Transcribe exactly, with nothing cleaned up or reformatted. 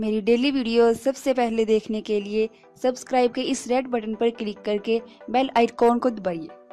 मेरी daily video सबसे पहले देखने के लिए सब्सक्राइब के इस रेड बटन पर क्लिक करके बेल आइकॉन को दबाइए।